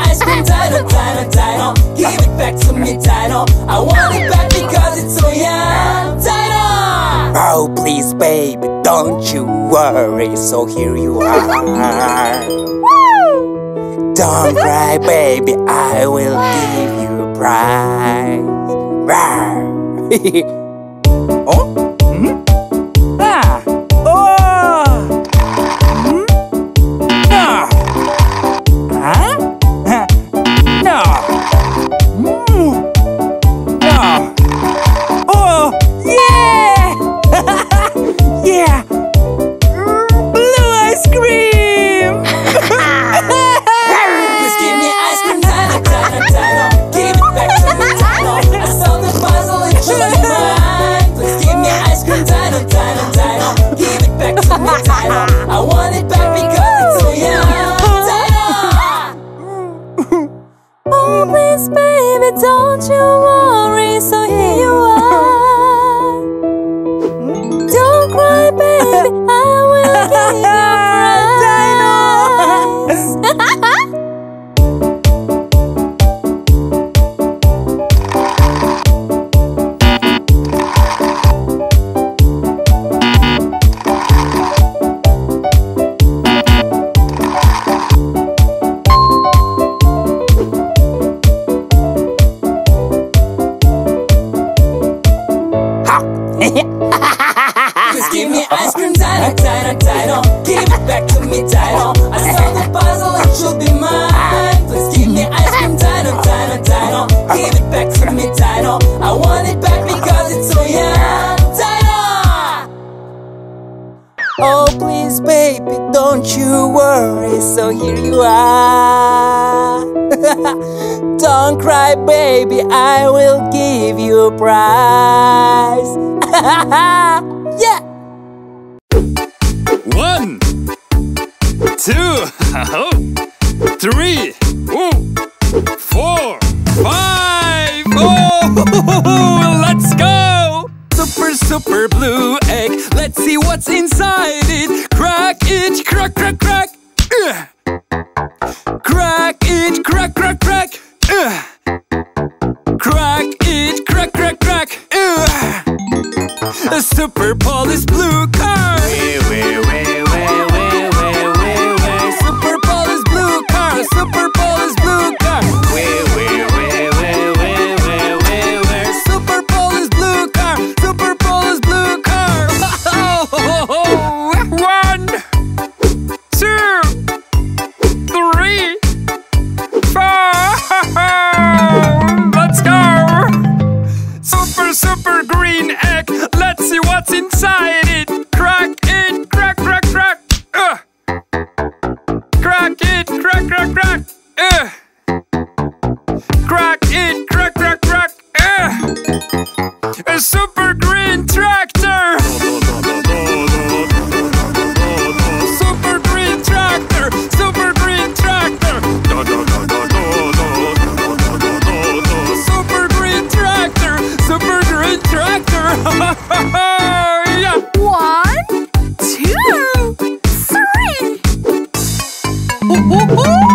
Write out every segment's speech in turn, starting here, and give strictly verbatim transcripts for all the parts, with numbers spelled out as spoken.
Ice cream dino, dino, dino. Give it back to me, dino. I want it back because it's so young, dino. Oh, please, baby, don't you worry. So here you are. Don't cry, baby, I will give you a prize. Oh? I want it back because it's so young. Oh, please, baby, don't you worry. So here you are. Don't cry, baby, I will give you a Just give me ice cream, dino, dino, dino. Give it back to me, dino. I solved the puzzle, it should be mine. Please give me ice cream, dino, dino, dino. Give it back to me, dino. I want it back because it's so young, dino. Oh, please, baby, don't you worry. So here you are. Don't cry, baby, I will give you a prize. Yeah! One, two, three, four, five. Oh, let's go! Super, super blue egg. Let's see what's inside it. Crack it, crack, crack, crack. Ugh. Crack it, crack, crack, crack. Ugh. Crack it, crack, crack, crack. Ugh. A super polish blue car. Way, way, way, way, way, way, way, way. Super polish blue car. Super polish blue car. Way, way, way, way, way, way, way, way. Super polish blue car. Super polish blue car. One, two, three, four. Let's go. Super, super green egg. Let's see what's inside it. Crack it, crack, crack, crack. Ugh. Crack it, crack, crack, crack. Ugh. Crack it, crack, crack, crack. Ugh. A super green tractor. Super green tractor. Super green tractor. Super green tractor. Super green tractor. Yeah. One, two, three. Ooh, ooh, ooh.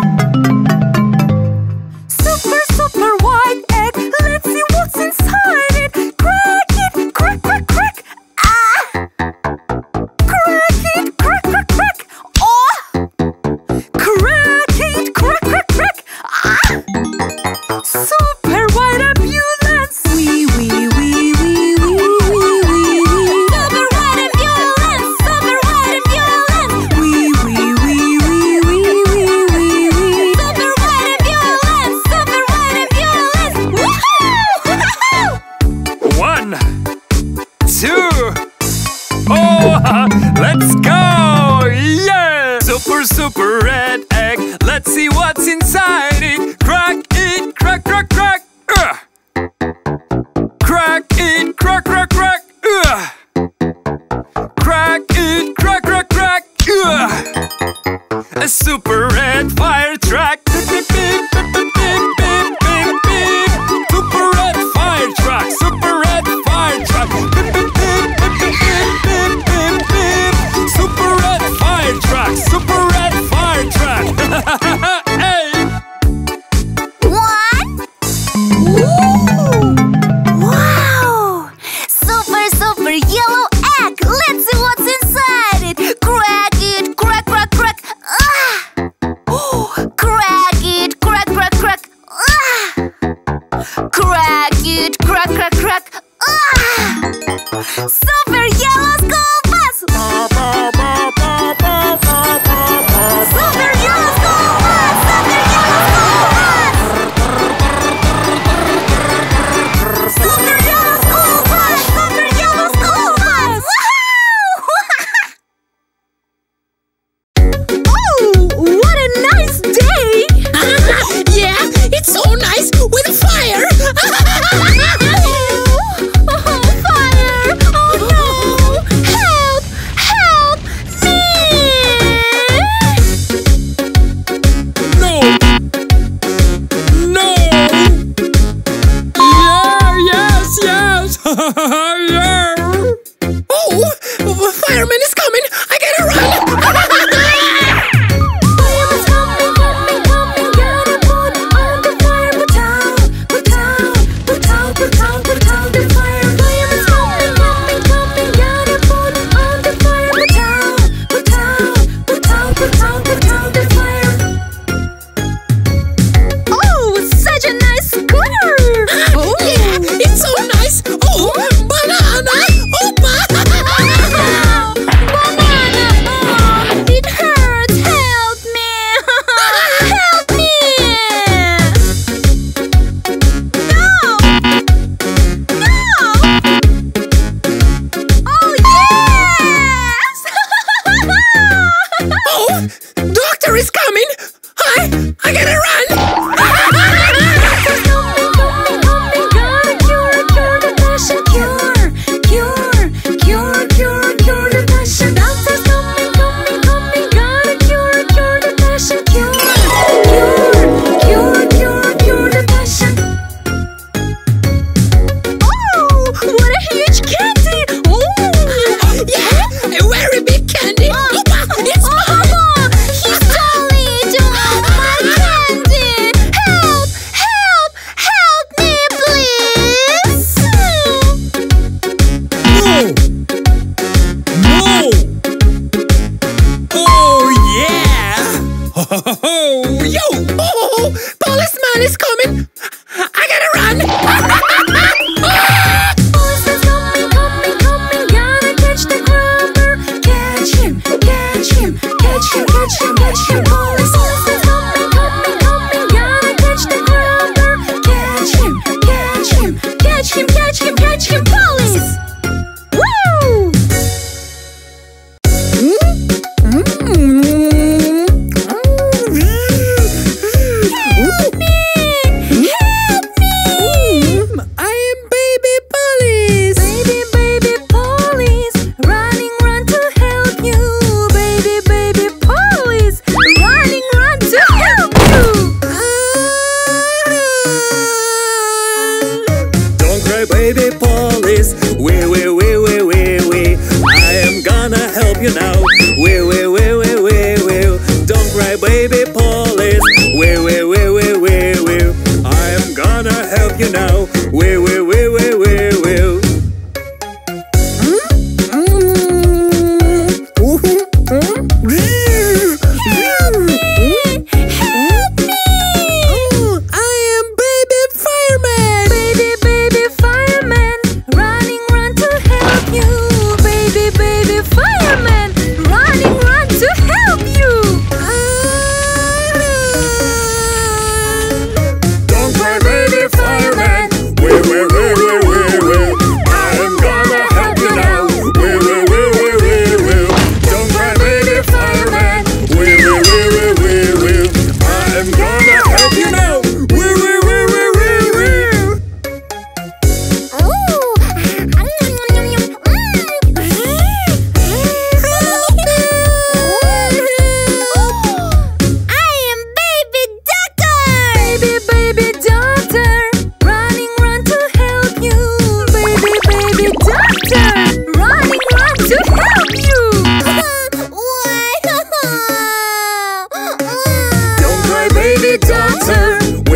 Super, super white egg. Let's see what's inside it. Crack it, crack, crack, crack. Ah! Crack it, crack, crack, crack. Oh! Crack it, crack, crack, crack. Ah! Super white ambulance. Wee, wee, wee, wee, wee. Super white ambulance, super white ambulance. Wee, wee, wee, wee, wee, wee, wee. I gotta run! Doctor,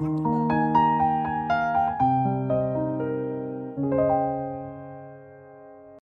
Bye.